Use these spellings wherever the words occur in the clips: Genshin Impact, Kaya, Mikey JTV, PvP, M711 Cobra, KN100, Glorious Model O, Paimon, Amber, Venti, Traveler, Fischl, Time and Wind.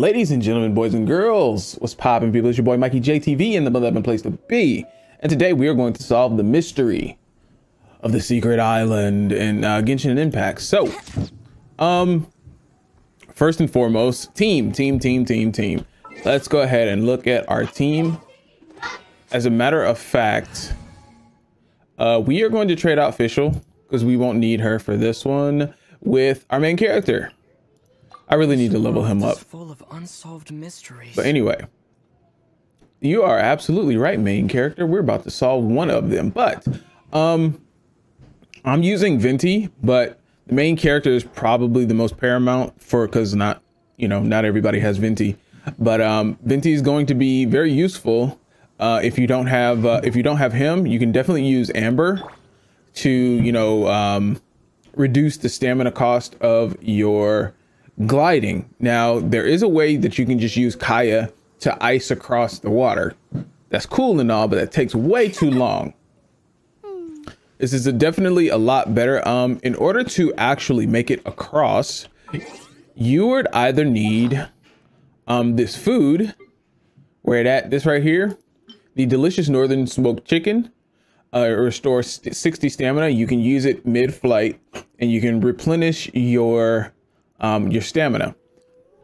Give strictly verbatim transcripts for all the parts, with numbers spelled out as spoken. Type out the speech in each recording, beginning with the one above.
Ladies and gentlemen, boys and girls, what's poppin' people? It's your boy Mikey J T V in the mother-uppin' place to be. And today we are going to solve the mystery of the secret island in uh, Genshin Impact. So, um, first and foremost, team, team, team, team, team. Let's go ahead and look at our team. As a matter of fact, uh, we are going to trade out Fischl because we won't need her for this one with our main character. I really need to level him up. Full of unsolved mysteries. But anyway, you are absolutely right, main character. We're about to solve one of them. But um, I'm using Venti, but the main character is probably the most paramount for because not, you know, not everybody has Venti. But um, Venti is going to be very useful uh, if you don't have uh, if you don't have him. You can definitely use Amber to, you know, um, reduce the stamina cost of your gliding. Now there is a way that you can just use Kaya to ice across the water. That's cool and all, but that takes way too long. This is a definitely a lot better. Um in order to actually make it across, you would either need um this food where it at this right here, the delicious northern smoked chicken. Uh, it restores sixty stamina. You can use it mid-flight and you can replenish your Um, your stamina,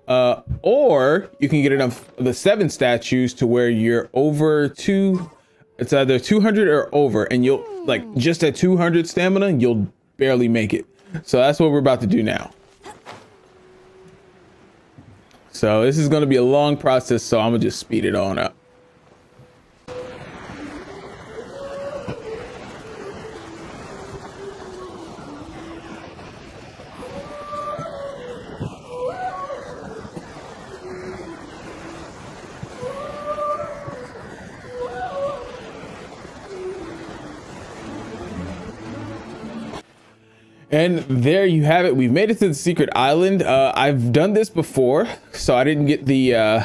uh, or you can get enough of the seven statues to where you're over two. It's either two hundred or over, and you'll like just at two hundred stamina, you'll barely make it. So that's what we're about to do now. So this is going to be a long process, so I'm gonna just speed it on up. And there you have it. We've made it to the secret island. Uh, I've done this before, so I didn't get the uh,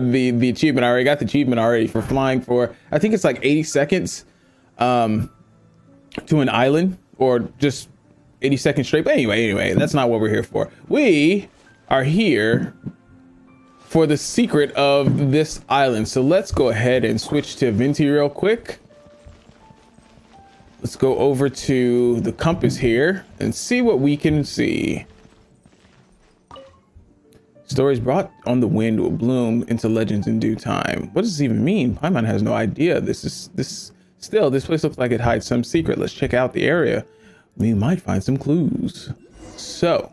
the the achievement. I already got the achievement already for flying for, I think it's like eighty seconds um, to an island, or just eighty seconds straight. But anyway, anyway, that's not what we're here for. We are here for the secret of this island. So let's go ahead and switch to Venti real quick. Let's go over to the compass here and see what we can see. Stories brought on the wind will bloom into legends in due time. What does this even mean? Paimon has no idea. This is this still, this place looks like it hides some secret. Let's check out the area. We might find some clues. So,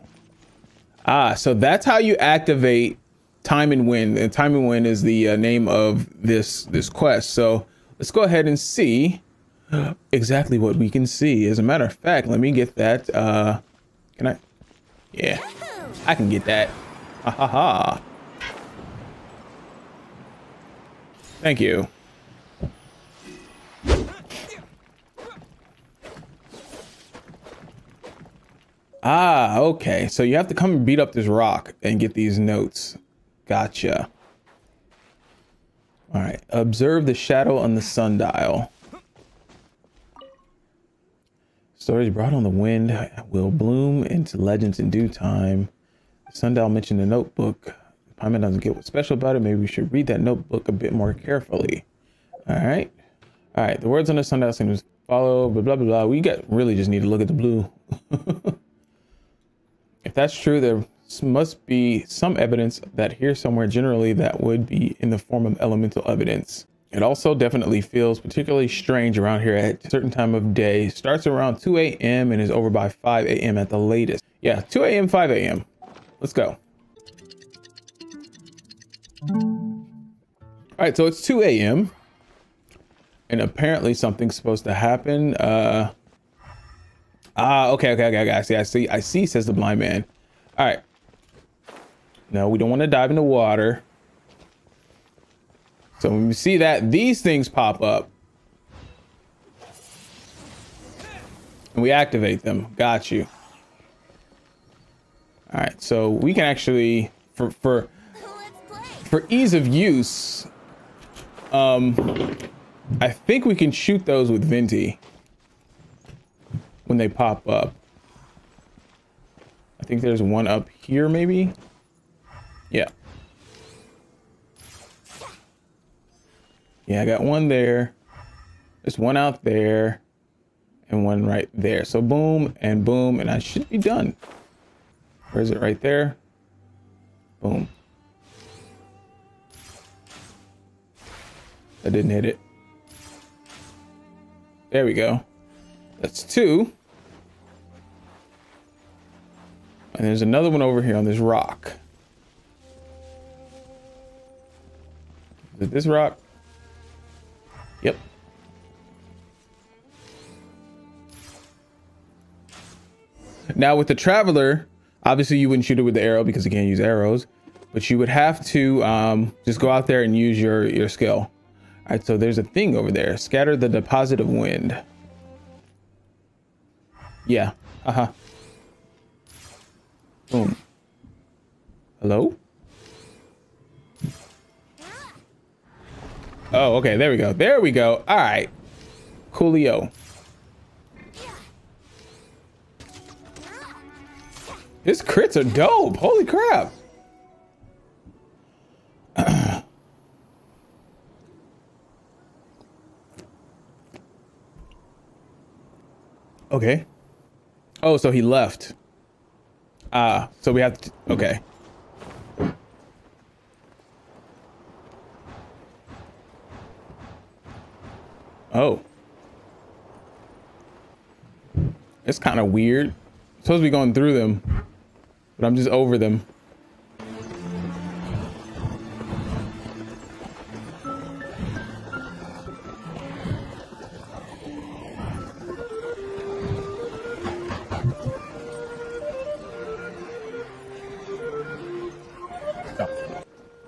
ah, so that's how you activate Time and Wind. And Time and Wind is the uh, name of this, this quest. So let's go ahead and see exactly what we can see. As a matter of fact, let me get that. Uh, can I? Yeah, I can get that. Ha ha ha. Thank you. Ah, okay. So you have to come and beat up this rock and get these notes. Gotcha. All right. Observe the shadow on the sundial. Stories brought on the wind will bloom into legends in due time. Sundial mentioned a notebook. Paimon doesn't get what's special about it. Maybe we should read that notebook a bit more carefully. All right. All right. The words on the sundial seem to follow, blah, blah, blah, blah. We got, really just need to look at the blue. If that's true, there must be some evidence that here somewhere generally that would be in the form of elemental evidence. It also definitely feels particularly strange around here at a certain time of day. Starts around two A M and is over by five A M at the latest. Yeah, two A M, five A M Let's go. All right, so it's two A M and apparently something's supposed to happen. Uh, ah, okay, okay, okay, okay. I see, I see, I see, says the blind man. All right. No, we don't want to dive in the water. So when we see that, these things pop up and we activate them. Got you. All right. So we can actually, for, for, for ease of use, um, I think we can shoot those with Venti when they pop up. I think there's one up here, maybe. Yeah. Yeah, I got one there. There's one out there and one right there. So boom and boom, and I should be done. Where is it? Right there. Boom. I didn't hit it. There we go. That's two. And there's another one over here on this rock. Is it this rock? Yep. Now with the Traveler, obviously you wouldn't shoot it with the arrow because you can't use arrows, but you would have to um, just go out there and use your, your skill. All right, so there's a thing over there. Scatter the deposit of wind. Yeah, uh-huh. Boom. Hello? Oh, okay, there we go. There we go. All right. Coolio. His crits are dope. Holy crap. Okay. Oh, so he left. Ah, so we have to... Okay. Oh. It's kind of weird. I'm supposed to be going through them, but I'm just over them.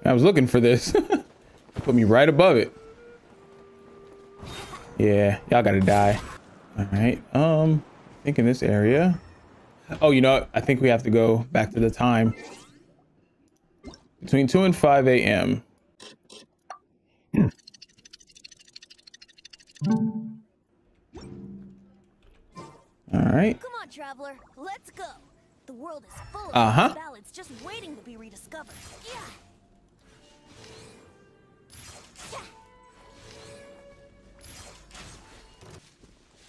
I was looking for this. Put me right above it. Yeah, y'all gotta die. All right, um, I think in this area. Oh, you know what? I think we have to go back to the time. Between two and five A M All right. Come on, Traveler, let's go. The world is full of uh-huh. ballads just waiting to be rediscovered. Yeah.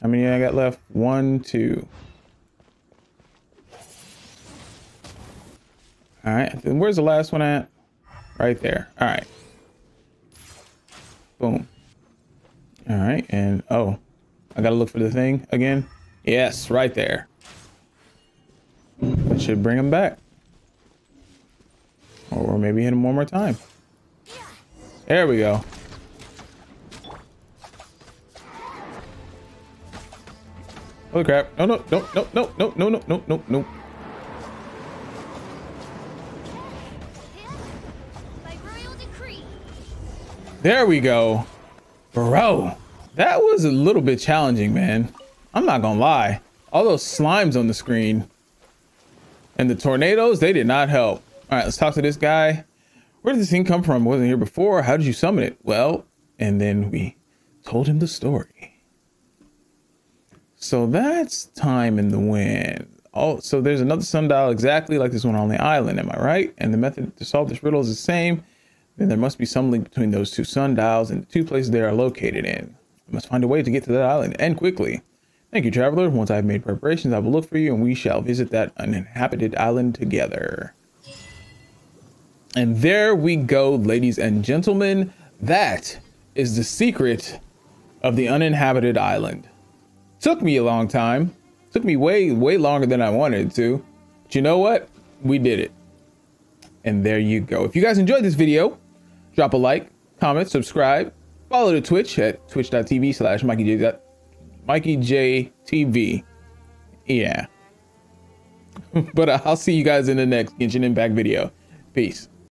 How many I got left? One, two. All right. Where's the last one at? Right there. All right. Boom. All right. And oh, I got to look for the thing again. Yes, right there. That should bring him back. Or maybe hit him one more time. There we go. Holy crap. No, no, no, no, no, no, no, no, no, no, no. There we go. Bro, that was a little bit challenging, man. I'm not gonna lie. All those slimes on the screen and the tornadoes, they did not help. All right, let's talk to this guy. Where did this thing come from? Wasn't here before. How did you summon it? Well, and then we told him the story. So that's Time and the Wind. Oh, so there's another sundial exactly like this one on the island, am I right? And the method to solve this riddle is the same. Then there must be some link between those two sundials and the two places they are located in. I must find a way to get to that island, and quickly. Thank you, Traveler. Once I've made preparations, I will look for you, and we shall visit that uninhabited island together. And there we go, ladies and gentlemen. That is the secret of the uninhabited island. Took me a long time. Took me way, way longer than I wanted it to. But you know what? We did it. And there you go. If you guys enjoyed this video, drop a like, comment, subscribe, follow the Twitch at twitch dot T V slash Mikey J T V. Yeah. But I'll see you guys in the next Genshin Impact video. Peace.